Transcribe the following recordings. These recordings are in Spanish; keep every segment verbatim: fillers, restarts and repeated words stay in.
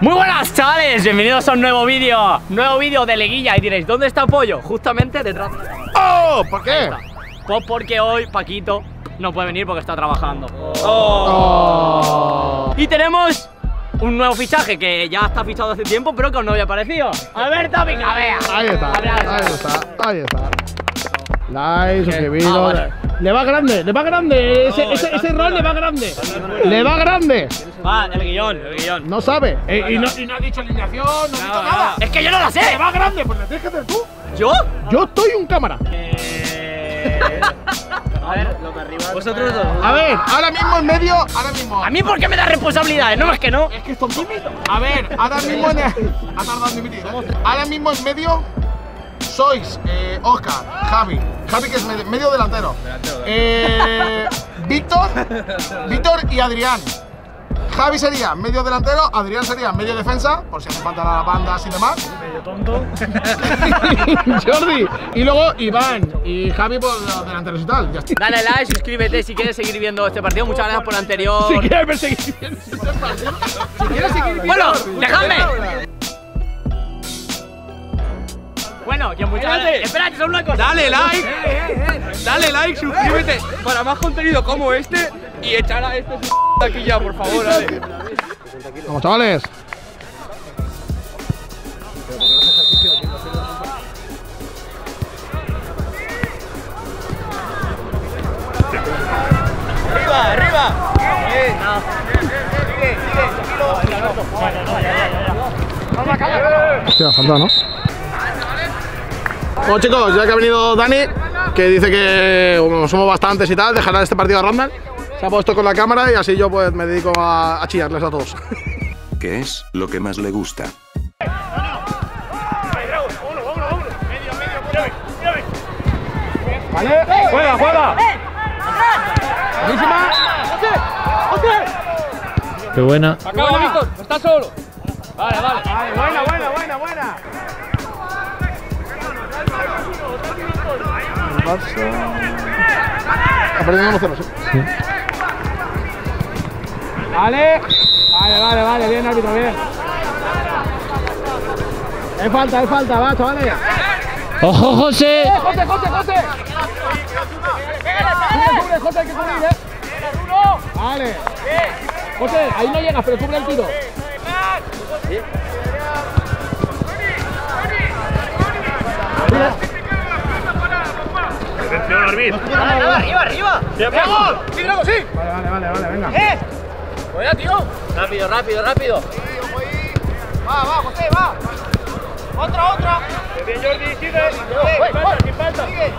Muy buenas chavales, bienvenidos a un nuevo vídeo, nuevo vídeo de Leguilla. Y diréis, ¿dónde está Pollo? Justamente detrás. ¡Oh! ¿Por qué? Pues porque hoy Paquito no puede venir porque está trabajando. ¡Oh! Oh. Y tenemos un nuevo fichaje que ya está fichado hace tiempo, pero que aún no había aparecido. A ver, Tópica, vea. Ahí está, ahí está, ahí está. Like, suscribido. Ah, vale. Le va grande, le va grande, ese, no, ese, ese rol le va grande. Le va grande. Va, el guión, el guión. No sabe. Eh, y, no, y no ha dicho alineación, no ha dicho no, nada. No. Es que yo no la sé. Le va grande, pues la tienes que hacer tú. ¿Yo? Yo estoy un cámara. Eh... A ver, lo que arriba. Vosotros dos. A ver, ahora mismo en medio, ahora mismo. ¿A mí por qué me da responsabilidades? No, es que no. Es que son límites. A ver, ahora mismo en el... Ha tardado en medir, ¿eh? Ahora mismo en medio sois eh, Oscar, Javi. Javi, que es medio delantero. delantero, delantero. Eh, Víctor, Víctor y Adrián. Javi sería medio delantero, Adrián sería medio defensa, por si hace falta la banda y demás. Medio tonto. Jordi. Y luego Iván y Javi por los delanteros y tal. Ya está. Dale like, suscríbete si quieres seguir viendo este partido. Muchas gracias por el anterior. Si quieres seguir viendo este partido. Si quieres seguir viendo. Bueno, dejadme. Bueno, que muchas gracias. Espera, que son una cosa. Dale like, eh, eh, eh. dale like, suscríbete para más contenido como este y echar a este aquí ya, por favor. Dale. Vamos, chavales. Arriba, arriba. Bien, sigue, sigue, vamos a acabar. Hostia, falta, ¿no? Bueno chicos, ya que ha venido Dani, que dice que bueno, somos bastantes y tal, dejará este partido a Ronald. Se ha puesto con la cámara y así yo pues me dedico a, a chillarles a todos. ¿Qué es lo que más le gusta? ¡Vale! ¡Juega, juega! ¡Buenísima! ¡Jose! ¡Qué buena! ¡Acaba, Víctor! ¡Está solo! Vale, vale. Vale, buena, buena, buena, buena. Está perdiendo uno cero, ¿sí? Sí. Vale, vale, vale, vale, bien, árbitro, bien. Es falta, es falta, va, chavales. ¡Ojo, José! ¡Eh, José, José, José! ¡Cubre, cubre, José, hay que cubrir, eh! Vale. José, ahí no llegas, pero cubre el tiro. ¿Sí? Mira. ¡Atención, Arvid! ¡Arriba, arriba, arriba! ¡Vamos! ¡Sí, vamos, sí! Vale, vale, vale, vale, venga. ¡Eh! ¡Voy, tío! ¡Rápido, rápido, rápido! ¡Va, va, José, va! ¡Otra, otra! ¡Bien, Jordi, sigue! ¡Falta, sin falta! ¡Sigue!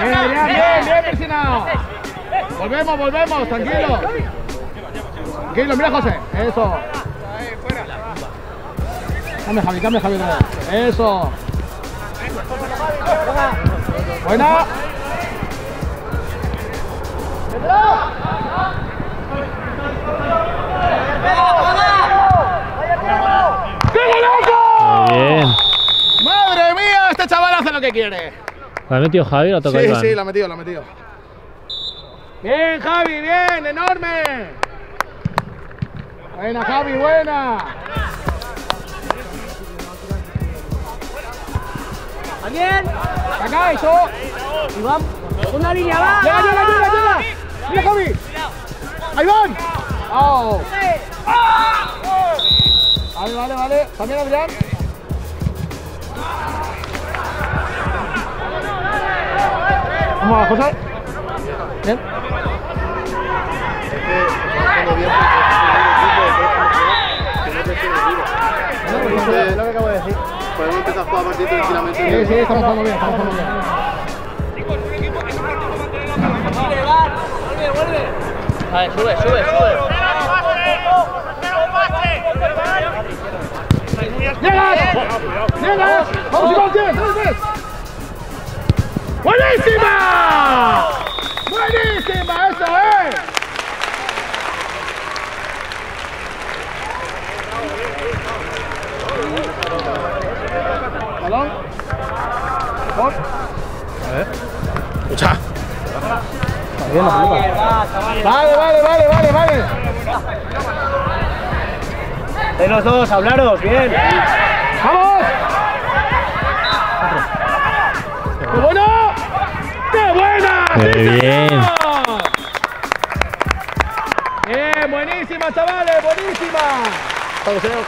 ¡Bien, bien, bien, bien, presionado! ¡Volvemos, volvemos, tranquilo! ¡Tranquilo, mira, José! ¡Eso! ¡Cambia, Javi, cambia, Javi! ¡Eso! Buena. ¡Qué golazo! Bien. Madre mía, este chaval hace lo que quiere. ¿La ha metido Javi o la toca Iván? Sí, sí, la ha metido, la ha metido. Bien, Javi, bien, enorme. Buena, Javi, buena. Bien, acá eso. Y vamos. Una línea va. Llega, llega, llega, llega. Mira, Javi. Ahí van. Oh. Vale, vale, vale. También Adrián. Vamos, José. Bien. Es lo que acabo de decir. Podemos empezar a jugar partido tranquilamente. Sí, sí, estamos jugando bien, estamos jugando bien. Chicos, un equipo que siempre va a mantener la pelota. Vuelve, vuelve. Vale, sube, sube, sube. ¡Llegas! ¡Llegas! ¡Vamos, vamos! ¡Buenísima! ¡Buenísima! ¡Eso es! Balón. Por. A ver. Escucha. Vale, vale, vale, vale, vale. De los dos, hablaros, bien. ¡Vamos! ¡Qué bueno! ¡Qué buena! ¡Qué bien! Bien, buenísima, chavales, buenísima. Vamos, señor.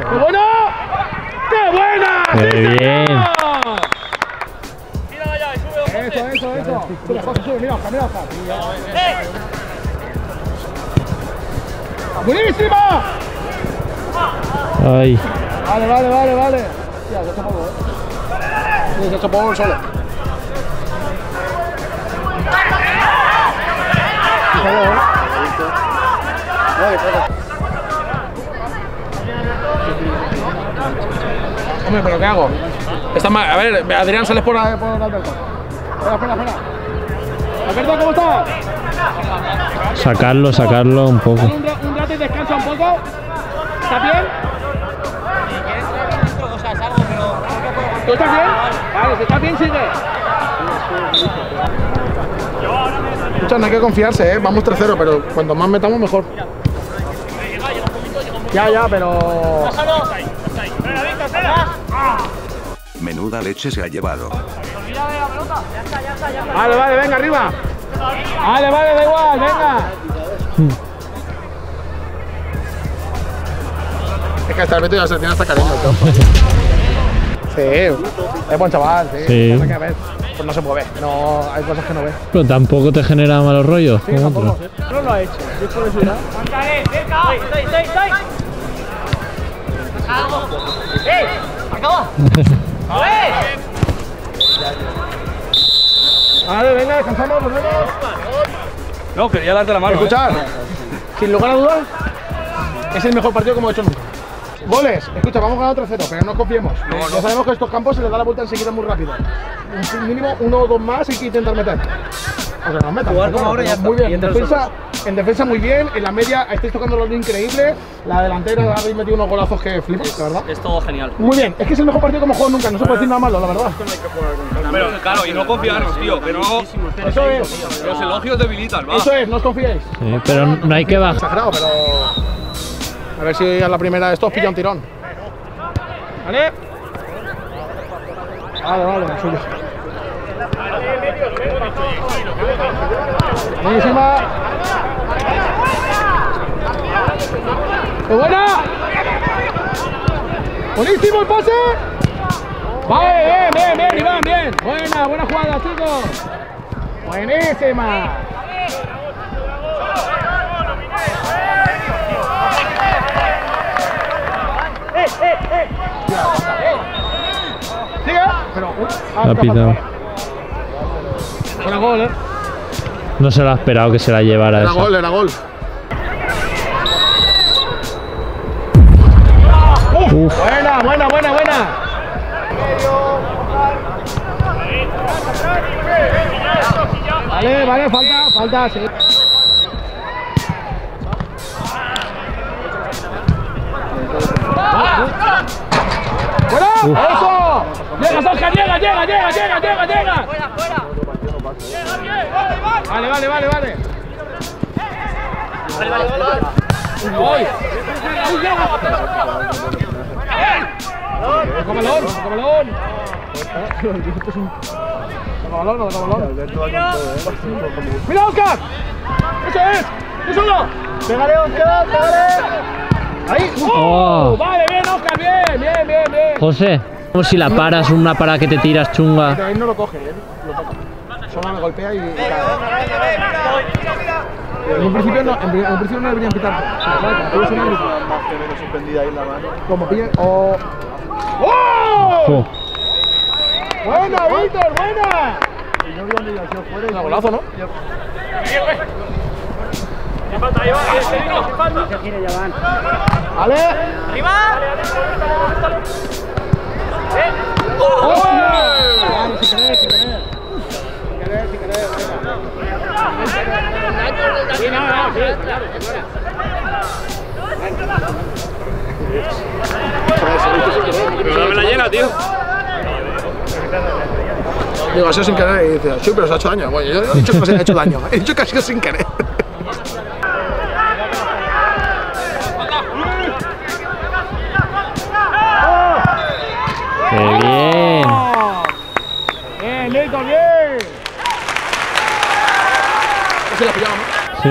¡Qué bueno! ¡Qué buena! ¡Qué bien! Mira allá, sube. Eso, eso, eso. Sube, sube, sube, mira, mira, mira. ¡Buenísima! Ay. Vale, vale, vale, vale. Ya, se ha hecho polvo, ¿eh? Sí, se ha hecho polvo solo. Hombre, pero ¿qué hago? Está mal. A ver, Adrián, sales por, la, por Alberto. Espera, espera, espera. Alberto, ¿cómo estás? Sacarlo, sacarlo un poco. Un, un rato y descansa un poco. ¿Estás bien? Si quieres traer dentro, o sea, salgo, pero. ¿Tú estás bien? Vale, si estás bien, sigue. Escucha, no hay que confiarse, ¿eh? Vamos tres cero, pero cuanto más metamos, mejor. Ya, ya, pero. Menuda leche se ha llevado. Vale, vale, venga, arriba. Vale, vale, da igual, venga. Es que hasta el metido de la selección está cariño el campo. Sí, es buen chaval, sí. sí. Pasa que, a ver, pues no se puede ver, no, hay cosas que no ves. Pero tampoco te genera malos rollos. Sí, tampoco, otro. Sí. No lo ha hecho. ¡Cántale, cerca! ¡Estoy, estoy, estoy! ¡Eh! ¡Acabó! ¡Vale! Vale, venga, descansamos, nos vemos. No, quería darte la mano. Escuchar, ¿eh? Sin lugar a dudas, es el mejor partido que hemos hecho nunca. Goles, escucha, vamos a ganar tres cero, pero no copiemos. No, no. Ya sabemos que a estos campos se les da la vuelta enseguida muy rápido. Un mínimo uno o dos más hay que intentar meter. O sea, nos metan. Jugar como ahora ya está. Muy bien, en defensa, en defensa muy bien, en la media estáis tocando los increíbles. La delantera habéis metido unos golazos que flipas, la verdad. Es todo genial. Muy bien, es que es el mejor partido que hemos jugado nunca, no se puede decir nada malo, la verdad. Pero claro, y no confiarnos, tío, que no. Eso es. Los elogios debilitan, va. Eso es, no os confiéis. Sí, pero no hay que bajar. Exagerado, pero. A ver si a la primera de estos pilla un tirón. Vale. Vale, vale, lo suyo. Buenísima. ¡Qué buena! ¡Buenísimo el pase! Vale, bien, bien, bien, Iván, bien. Buena, buena jugada, chicos. Buenísima. ¡Eh, eh, eh! ¡Sigue! Pero, uh, ha pitado. Era gol, eh. No se lo ha esperado que se la llevara esa. Era gol, era gol. Uf. Uf. Buena, buena, buena, buena. Vale, vale, falta, falta, sí. ¡Fuera! ¡Eso! ¡Llega, Sorja! ¡Llega, llega, llega, llega, llega, llega! ¡Fuera, fuera! Vale, vale, vale, vale. Vale, vale, vale. ¡Uy! ¡Uy, llega! ¡Toca balón! ¡Toca balón! ¡Toca balón, no toca balón! ¡Mira, Oscar! ¡Eso es! ¡Tú solo! ¡Pégale, Oscar! ¡Pégale! Ahí. Uh, oh. Vale, bien, Oscar, bien, bien, bien, bien. José, como si la paras, una parada que te tiras chunga. Pero ahí no lo coge, él lo toca. Solo me golpea y. En un principio no, en, en principio no deberían pitar. Más que menos suspendida ahí en la mano. Como pillen. ¡Oh! ¡Oh! ¡Buena, Víctor! ¡Buena! Y yo vi donde iba, si os fuera. Es un golazo, ¿no? ¿Qué falta? ¿Qué falta? ¡Vale! ¡Arriba! ¡Eh! ¡Oh! ¡Vale, si querés, si querés! Si querés, si querés. Sí, no, no, sí, claro, claro. Pero no me la llena, tío. Digo, ha sido sin querer. Y dice, sí, pero se ha hecho daño. Bueno, yo he dicho que no se ha hecho daño. He dicho que ha sido sin querer. ¡Qué bien! ¡Bien, Lito, bien! ¿Se la pillamos? Sí.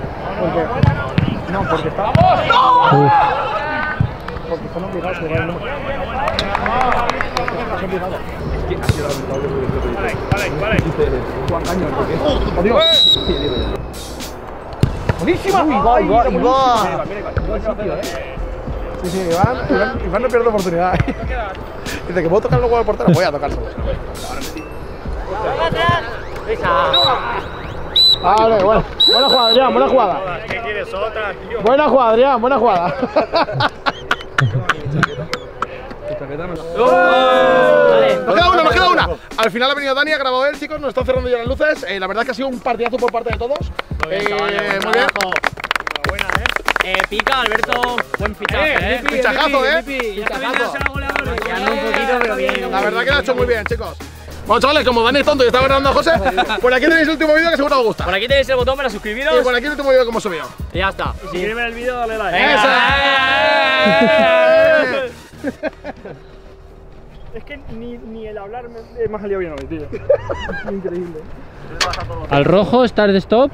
Porque no, porque está. Porque están obligados a llevar. Es que ha sido lamentable. Buenísima. Igual, igual, igual. Sí, sí, Iván, Iván, Iván no pierde oportunidad. Dice que puedo tocar luego al portero, voy a tocar solo. Vale, bueno. Buena jugada, Adrián, buena jugada. ¿Qué quieres, otra, tío? Buena jugada, Adrián, buena jugada. Nos queda una, nos queda una. Al final ha venido Dani, ha grabado él, chicos, nos están cerrando ya las luces. Eh, la verdad es que ha sido un partidazo por parte de todos. Muy bien, eh, muy bien. Eh, pica, Alberto, buen fichaje, eh. eh. Fichajazo, eh. Fichajazo. La verdad que lo ha hecho muy bien, chicos. Bueno, chavales, como Dani es tonto y está ganando a José, por aquí tenéis el último vídeo que seguro os gusta. Por aquí tenéis el botón para suscribiros. Y por aquí el último vídeo que hemos subido. Y ya está. Y si queréis ver el vídeo, dale like. ¡Esa! Es que ni, ni el hablar me, me ha salido bien hoy, tío. Increíble. Al rojo, start stop.